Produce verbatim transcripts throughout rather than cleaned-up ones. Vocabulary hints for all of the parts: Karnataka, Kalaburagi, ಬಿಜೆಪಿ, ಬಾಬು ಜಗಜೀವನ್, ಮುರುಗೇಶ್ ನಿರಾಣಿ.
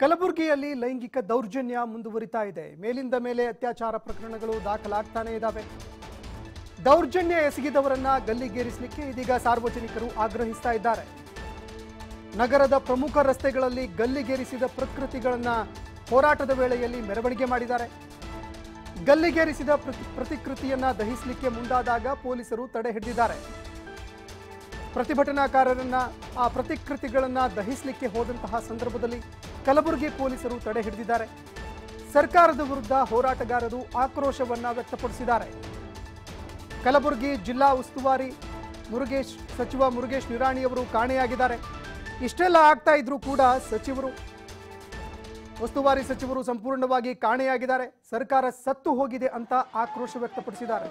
ಕಲಬುರಗಿಯಲ್ಲಿ ಲೈಂಗಿಕ ದೌರ್ಜನ್ಯ ಮುಂದುವರಿತಾ ಇದೆ। ಮೇಲಿಂದ ಮೇಲೆ ಅತ್ಯಾಚಾರ ಪ್ರಕರಣಗಳು ದಾಖಲಾಗ್ತಾನೆ ಇದ್ದಾವೆ। ದೌರ್ಜನ್ಯ ಎಸಗಿದವರನ್ನ ಗಲ್ಲಿಗೇರಿಸಲಿಕ್ಕೆ ಇದೀಗ ಸಾರ್ವಜನಿಕರು ಆಗ್ರಹಿಸ್ತಾ ಇದ್ದಾರೆ। ನಗರದ ಪ್ರಮುಖ ರಸ್ತೆಗಳಲ್ಲಿ ಗಲ್ಲಿಗೇರಿಸಿದ ಪ್ರಕೃತಿಗಳನ್ನು ಹೋರಾಟದ ವೇಳೆಯಲ್ಲಿ ಮೆರವಣಿಗೆ ಮಾಡಿದ್ದಾರೆ। ಗಲ್ಲಿಗೇರಿಸಿದ ಪ್ರತಿಕೃತಿಯನ್ನು ದಹಿಸಲಿಕ್ಕೆ ಮುಂದಾದಾಗ ಪೊಲೀಸರು ತಡೆ ಹಿಡಿದಿದ್ದಾರೆ। ಪ್ರತಿಭಟನಾಕಾರರನ್ನು ಆ ಪ್ರತಿಕೃತಿಗಳನ್ನು ದಹಿಸಲಿಕ್ಕೆ ಹೋದಂತಹ ಸಂದರ್ಭದಲ್ಲಿ ಕಲಬುರಗಿ ಪೊಲೀಸರು ತಡೆ ಹಿಡಿದಿದ್ದಾರೆ। ಸರ್ಕಾರದ ವಿರುದ್ಧ ಹೋರಾಟಗಾರರು ಆಕ್ರೋಶವನ್ನು ವ್ಯಕ್ತಪಡಿಸಿದ್ದಾರೆ। ಕಲಬುರಗಿ ಜಿಲ್ಲಾ ಉಸ್ತುವಾರಿ ಮುರುಗೇಶ್ ಸಚಿವ ಮುರುಗೇಶ್ ನಿರಾಣಿ ಅವರು ಕಾಣೆಯಾಗಿದ್ದಾರೆ। ಇಷ್ಟೆಲ್ಲ ಆಗ್ತಾ ಇದ್ರೂ ಕೂಡ ಸಚಿವರು ಉಸ್ತುವಾರಿ ಸಚಿವರು ಸಂಪೂರ್ಣವಾಗಿ ಕಾಣೆಯಾಗಿದ್ದಾರೆ। ಸರ್ಕಾರ ಸತ್ತು ಹೋಗಿದೆ ಅಂತ ಆಕ್ರೋಶ ವ್ಯಕ್ತಪಡಿಸಿದ್ದಾರೆ।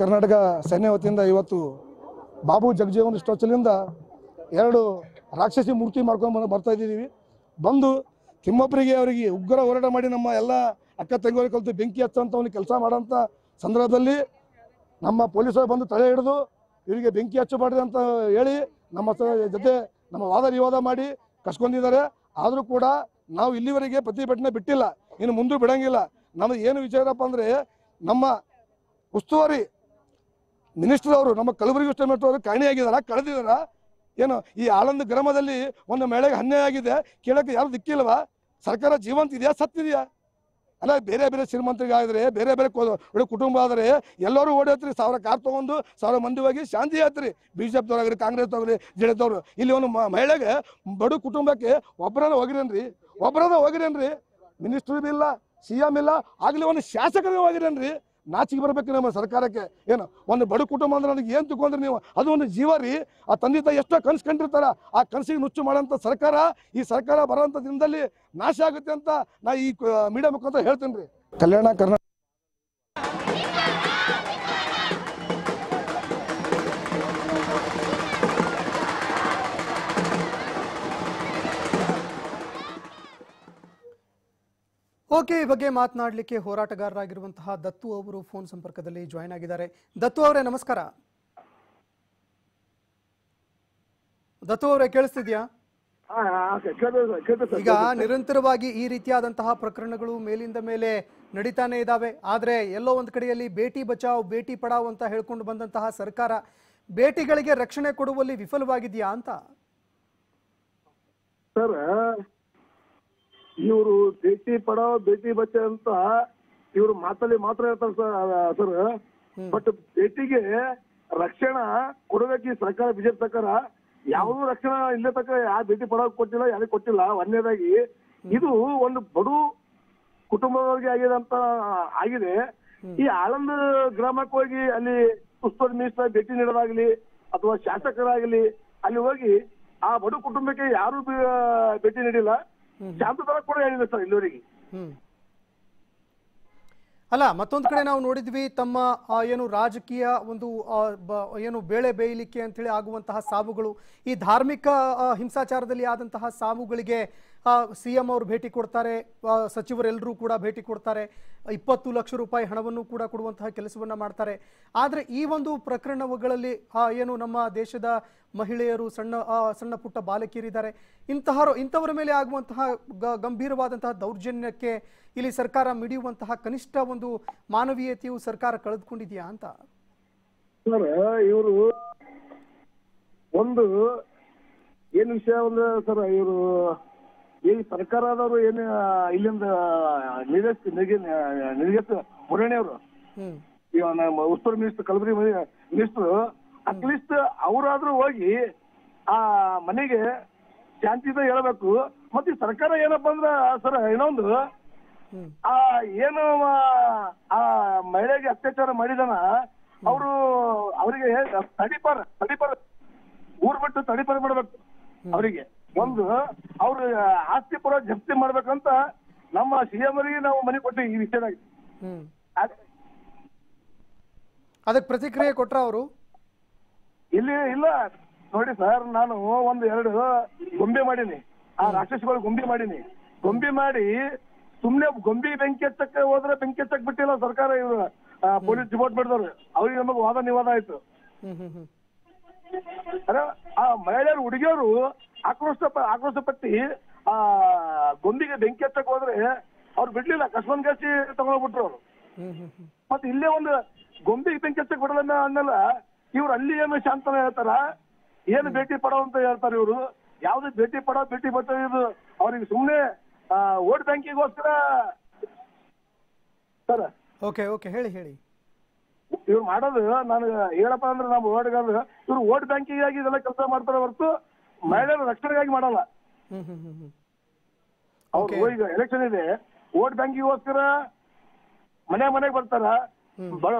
ಕರ್ನಾಟಕ ಸೇನೆ ವತಿಯಿಂದ ಇವತ್ತು ಬಾಬು ಜಗಜೀವನ್ ಸ್ಟ್ಯಾಚ್ಯೂಲಿಂದ ಎರಡು ರಾಕ್ಷಸಿ ಮೂರ್ತಿ ಮಾಡ್ಕೊಂಡು ಬರ್ತಾ ಇದ್ದೀವಿ। ಬಂದು ತಿಮ್ಮಪ್ಪರಿಗೆ ಅವರಿಗೆ ಉಗ್ರ ಹೋರಾಟ ಮಾಡಿ ನಮ್ಮ ಎಲ್ಲ ಅಕ್ಕ ತಂಗಿಯವರು ಕಲಿತು ಬೆಂಕಿ ಹಚ್ಚೋಂಥ ಅವ್ನಿಗೆ ಕೆಲಸ ಮಾಡೋಂಥ ಸಂದರ್ಭದಲ್ಲಿ ನಮ್ಮ ಪೊಲೀಸರು ಬಂದು ತಡೆ ಹಿಡಿದು ಇವರಿಗೆ ಬೆಂಕಿ ಹಚ್ಚಬಾರ್ದು ಅಂತ ಹೇಳಿ ನಮ್ಮ ಜೊತೆ ನಮ್ಮ ವಾದ ವಿವಾದ ಮಾಡಿ ಕಸ್ಕೊಂಡಿದ್ದಾರೆ। ಆದರೂ ಕೂಡ ನಾವು ಇಲ್ಲಿವರೆಗೆ ಪ್ರತಿಭಟನೆ ಬಿಟ್ಟಿಲ್ಲ, ಇನ್ನು ಮುಂದೆ ಬಿಡೋಂಗಿಲ್ಲ। ನಮ್ದು ಏನು ವಿಚಾರಪ್ಪ ಅಂದರೆ ನಮ್ಮ ಉಸ್ತುವಾರಿ ಮಿನಿಸ್ಟರ್ ಅವರು ನಮ್ಮ ಕಲಬುರಗಿ ಉಸ್ತುವಾರಿ ಅವರು ಕಾಣೆಯಾಗಿದ್ದಾರೆ, ಕಳೆದಿದ್ದಾರ ಏನು? ಈ ಆಳಂದ ಗ್ರಾಮದಲ್ಲಿ ಒಂದು ಮಹಿಳೆಗೆ ಅನ್ಯಾಯ ಆಗಿದೆ, ಕೇಳೋಕ್ಕೆ ಯಾರು ದಿಕ್ಕಿಲ್ವಾ? ಸರ್ಕಾರ ಜೀವಂತ ಇದೆಯಾ ಸತ್ತಿದೆಯಾ? ಅಲ್ಲ, ಬೇರೆ ಬೇರೆ ಶ್ರೀಮಂತರಿಗಾದರೆ ಬೇರೆ ಬೇರೆ ಒಳ್ಳೆ ಕುಟುಂಬ ಆದರೆ ಎಲ್ಲರೂ ಓಡೋತ್ರಿ, ಸಾವಿರ ಕಾರ್ ತೊಗೊಂಡು ಸಾವಿರ ಮಂದಿ ಹೋಗಿ ಶಾಂತಿ ಆಯ್ತ್ರಿ, ಬಿ ಜೆ ಪಿದವ್ರಾಗ್ರಿ, ಕಾಂಗ್ರೆಸ್ ಅವ್ರಿ, ಜೆಡಿದವ್ರು। ಇಲ್ಲಿ ಒಂದು ಮಹಿಳೆಗೆ ಬಡ ಕುಟುಂಬಕ್ಕೆ ಒಬ್ಬರಾದ ಹೋಗಿರೇನ್ರಿ? ಒಬ್ಬರಾದ ಹೋಗಿರೇನ್ರಿ? ಮಿನಿಸ್ಟ್ರು ಬಿ ಇಲ್ಲ, ಸಿ ಎಮ್ ಇಲ್ಲ, ಆಗಲಿ ಒಂದು ಶಾಸಕರಿಗೆ ಹೋಗಿರೇನ್ರಿ? ನಾಚಿಗೆ ಬರಬೇಕು ನಮ್ಮ ಸರ್ಕಾರಕ್ಕೆ. ಏನು ಒಂದು ಬಡ ಕುಟುಂಬ ಅಂದ್ರೆ ನನಗೆ ಏನು ತಿಳ್ಕೊಂಡ್ರಿ ನೀವು? ಅದು ಒಂದು ಜೀವ ರೀ. ಆ ತಂದೆ ತಾಯಿ ಎಷ್ಟೋ ಕನಸು ಕಂಡಿರ್ತಾರೆ, ಆ ಕನಸಿಗೆ ನುಚ್ಚು ಮಾಡೋಂಥ ಸರ್ಕಾರ, ಈ ಸರ್ಕಾರ ಬರೋಂಥ ದಿನದಲ್ಲಿ ನಾಶ ಆಗುತ್ತೆ ಅಂತ ನಾ ಈ ಮೀಡಿಯಾ ಮುಖಾಂತರ ಹೇಳ್ತೀನಿ ರೀ। ಕಲ್ಯಾಣ ಕರ್ನಾಟಕ ಓಕೆ, ಈ ಬಗ್ಗೆ ಮಾತನಾಡಲಿಕ್ಕೆ ಹೋರಾಟಗಾರರಾಗಿರುವಂತಹ ದತ್ತು ಅವರು ಫೋನ್ ಸಂಪರ್ಕದಲ್ಲಿ ಜಾಯಿನ್ ಆಗಿದ್ದಾರೆ। ದತ್ತು ಅವರೇ ನಮಸ್ಕಾರ। ದತ್ತು ಅವರೇ ಕೇಳಿಸ್ತಿದ್ಯಾ? ಈಗ ನಿರಂತರವಾಗಿ ಈ ರೀತಿಯಾದಂತಹ ಪ್ರಕರಣಗಳು ಮೇಲಿಂದ ಮೇಲೆ ನಡೀತಾನೆ ಇದ್ದಾವೆ, ಆದ್ರೆ ಎಲ್ಲೋ ಒಂದ್ ಕಡೆಯಲ್ಲಿ ಬೇಟಿ ಬಚಾವ್ ಬೇಟಿ ಪಡಾವ್ ಅಂತ ಹೇಳ್ಕೊಂಡು ಬಂದಂತಹ ಸರ್ಕಾರ ಬೇಟಿಗಳಿಗೆ ರಕ್ಷಣೆ ಕೊಡುವಲ್ಲಿ ವಿಫಲವಾಗಿದೆಯಾ ಅಂತ? ಇವರು ಬೇಟಿ ಪಡಾವ್ ಬೇಟಿ ಬಚಾವ್ ಅಂತ ಇವರು ಮಾತಲ್ಲಿ ಮಾತ್ರ ಹೇಳ್ತಾರೆ ಸರ್ ಸರ್, ಬಟ್ ಬೇಟಿಗೆ ರಕ್ಷಣಾ ಕೊಡಬೇಕು ಸರ್ಕಾರ, ಬಿಜೆಪಿ ಸರ್ಕಾರ ಯಾವ್ದು ರಕ್ಷಣಾ ಇಲ್ಲೇ ತಕ್ಕ ಯಾವ ಬೇಟಿ ಪಡಾವ್ ಕೊಟ್ಟಿಲ್ಲ, ಯಾರಿಗೂ ಕೊಟ್ಟಿಲ್ಲ। ಒಂದನೇದಾಗಿ ಇದು ಒಂದು ಬಡು ಕುಟುಂಬದವರಿಗೆ ಆಗಿದೆ ಅಂತ ಆಗಿದೆ। ಈ ಆಳಂದ ಗ್ರಾಮಕ್ಕೆ ಹೋಗಿ ಅಲ್ಲಿ ಉಸ್ತುವಾರಿ ಮಿನಿಸ್ಟರ್ ಭೇಟಿ ನೀಡೋದಾಗ್ಲಿ ಅಥವಾ ಶಾಸಕರಾಗ್ಲಿ ಅಲ್ಲಿ ಹೋಗಿ ಆ ಬಡು ಕುಟುಂಬಕ್ಕೆ ಯಾರು ಭೇಟಿ ನೀಡಿಲ್ಲ, ಶಾಂತದ ಕೂಡ ಹೇಳಿದೆ ಸರ್ ಇಲ್ಲಿವರೆಗೆ ಅಲ್ಲ। ಮತ್ತೊಂದ್ ಕಡೆ ನಾವು ನೋಡಿದ್ವಿ, ತಮ್ಮ ಏನು ರಾಜಕೀಯ ಒಂದು ಏನು ಬೇಳೆ ಬೇಯಲಿಕ್ಕೆ ಅಂತ ಹೇಳಿ ಆಗುವಂತಹ ಸಾವುಗಳು, ಈ ಧಾರ್ಮಿಕ ಹಿಂಸಾಚಾರದಲ್ಲಿ ಆದಂತಹ ಸಾವುಗಳಿಗೆ ಸಿಎಂ ಅವರು ಭೇಟಿ ಕೊಡ್ತಾರೆ, ಸಚಿವರೆಲ್ಲರೂ ಕೂಡ ಭೇಟಿ ಕೊಡ್ತಾರೆ, ಇಪ್ಪತ್ತು ಲಕ್ಷ ರೂಪಾಯಿ ಹಣವನ್ನು ಕೂಡ ಕೊಡುವಂತಹ ಕೆಲಸವನ್ನ ಮಾಡ್ತಾರೆ। ಆದ್ರೆ ಈ ಒಂದು ಪ್ರಕರಣಗಳಲ್ಲಿ ಏನು ನಮ್ಮ ದೇಶದ ಮಹಿಳೆಯರು, ಸಣ್ಣ ಸಣ್ಣ ಪುಟ್ಟ ಬಾಲಕಿಯರಿದ್ದಾರೆ, ಇಂತಹ ಇಂಥವರ ಮೇಲೆ ಆಗುವಂತಹ ಗಂಭೀರವಾದಂತಹ ದೌರ್ಜನ್ಯಕ್ಕೆ ಇಲ್ಲಿ ಸರ್ಕಾರ ಮಿಡಿಯುವಂತಹ ಕನಿಷ್ಠ ಒಂದು ಮಾನವೀಯತೆಯು ಸರ್ಕಾರ ಕಳೆದುಕೊಂಡಿದೆಯಾ ಅಂತ? ಸರ್, ಇವರು ಒಂದು ಏನು ವಿಷಯ ಅಂದ್ರೆ ಸರ್, ಇವರು ಈ ಸರ್ಕಾರದವರು ಏನು ಇಲ್ಲಿಂದ ನಿರ್ದೇಶ ಮುರಣಿಯವರು ಉಸ್ತುವಾರಿ ಮಿನಿಸ್ಟರ್ ಕಲಬುರಗಿ ಮಿನಿಸ್ಟರ್ ಅಟ್ಲೀಸ್ಟ್ ಅವರಾದ್ರೂ ಹೋಗಿ ಆ ಮನೆಗೆ ಶಾಂತಿಯಿಂದ ಹೇಳಬೇಕು. ಮತ್ತೆ ಸರ್ಕಾರ ಏನಪ್ಪಾ ಅಂದ್ರೆ ಸರ್ ಇನ್ನೊಂದು ಆ ಏನು ಆ ಮಹಿಳೆಗೆ ಅತ್ಯಾಚಾರ ಮಾಡಿದನ ಅವರು ಅವರಿಗೆ ತಡಿಪಾರ ತಡಿಪಾರ ಊರ್ ಬಿಟ್ಟು ತಡಿಪಾರ ಬಿಡ್ಬೇಕು ಅವರಿಗೆ. ಒಂದು ಅವ್ರ ಆಸ್ತಿ ಪುರ ಜಪ್ತಿ ಮಾಡ್ಬೇಕಂತ ನಮ್ಮ ಸಿಎಂರಿಗೆ ನಾವು ಮನೆ ಕೊಟ್ಟು ಈ ವಿಷಯವಾಗಿ ಅದಕ್ಕೆ ಪ್ರತಿಕ್ರಿಯೆ ಕೊಟ್ರ ಅವರು ಇಲ್ಲಿ ಇಲ್ಲ. ನೋಡಿ ಸರ್, ನಾನು ಒಂದು ಎರಡು ಗೊಂಬೆ ಮಾಡೀನಿ, ಆ ರಾಕ್ಷಸಗಳು ಗೊಂಬೆ ಮಾಡೀನಿ. ಗೊಂಬೆ ಮಾಡಿ ಸುಮ್ನೆ ಗೊಂಬೆ ಬೆಂಕಿ ಹಚ್ಚಕ್ಕೆ ಹೋದ್ರೆ ಬೆಂಕಿ ಹಚ್ಚಕ್ ಬಿಟ್ಟಿಲ್ಲ ಸರ್ಕಾರ. ಇವ್ರು ಪೊಲೀಸ್ ಡಿಪಾರ್ಟ್ಮೆಂಟ್ದವ್ರು ಅವ್ರಿಗೆ ನಮಗ್ ವಾದ ನಿವಾದ ಆಯ್ತು. ಆ ಮಹಿಳೆಯರು ಹುಡುಗಿಯವರು ಆಕ್ರೋಶ ಆಕ್ರೋಶ ಪಟ್ಟಿ ಆ ಗೊಂಬಿಗೆ ಬೆಂಕಿ ಹಚ್ಚಕ್ ಹೋದ್ರೆ ಅವ್ರು ಬಿಡ್ಲಿಲ್ಲ, ಕಸ್ಬನ್ ಗಾಸಿ ತಗೊಂಡ್ಬಿಟ್ರು ಅವ್ರು. ಮತ್ತೆ ಇಲ್ಲೇ ಒಂದು ಗೊಂಬಿಗೆ ಬೆಂಕಿ ಹಚ್ಚಕ್ ಬಿಡಲ್ಲ ಅನ್ನಲ್ಲ ಇವ್ರು. ಅಲ್ಲಿ ಏನು ಶಾಂತನ ಹೇಳ್ತಾರ, ಏನು ಭೇಟಿ ಪಡೋ ಅಂತ ಹೇಳ್ತಾರೆ ಇವರು. ಯಾವ್ದು ಭೇಟಿ ಪಡೋ ಭೇಟಿ ಬರ್ತದೆ ಇದು ಅವ್ರಿಗೆ ಸುಮ್ನೆ ವೋಟ್ ಬ್ಯಾಂಕಿಗೋಸ್ಕರ ಸರ್. ಓಕೆ ಓಕೆ ಹೇಳಿ ಹೇಳಿ. ಇವ್ರು ಮಾಡೋದು ನಾನು ಹೇಳಪ್ಪ ಅಂದ್ರೆ ನಾವು ಓಟ್ಗಾರ ಇವ್ರು ವೋಟ್ ಬ್ಯಾಂಕಿಗಾಗಿ ಇದೆಲ್ಲ ಕೆಲಸ ಮಾಡ್ತಾರೆ ಹೊರತು ಮಹಿಳೆಯರ ರಕ್ಷಣೆಗಾಗಿ ಮಾಡಲ್ಲ. ಅವ್ರು ಈಗ ಎಲೆಕ್ಷನ್ ಇದೆ, ವೋಟ್ ಬ್ಯಾಂಕಿಗೋಸ್ಕರ ಮನೆ ಮನೆಗೆ ಬರ್ತಾರ,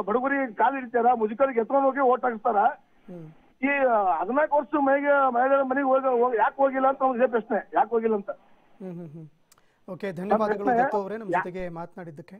ಬಡಗುರಿ ಕಾಲು ಹಿಡಿತಾರ, ಮುಜುಕರಿಗೆ ಎತ್ಕೊಂಡು ಹೋಗಿ ಓಟ್ ಹಾಕಿಸ್ತಾರ. ಈ ಹದಿನಾಲ್ಕು ವರ್ಷ ಮನೆಗೆ ಮಹಿಳೆಯರ ಮನೆಗೆ ಹೋಗ ಯಾಕೆ ಹೋಗಿಲ್ಲ ಅಂತ ಅವ್ರಿಗೆ ಇದೇ ಪ್ರಶ್ನೆ, ಯಾಕೆ ಹೋಗಿಲ್ಲ ಅಂತ. ಓಕೆ, ಧನ್ಯವಾದಗಳು ದತ್ತು ಅವರೇ ನಮ್ಮ ಜೊತೆಗೆ ಮಾತನಾಡಿದ್ದಕ್ಕೆ.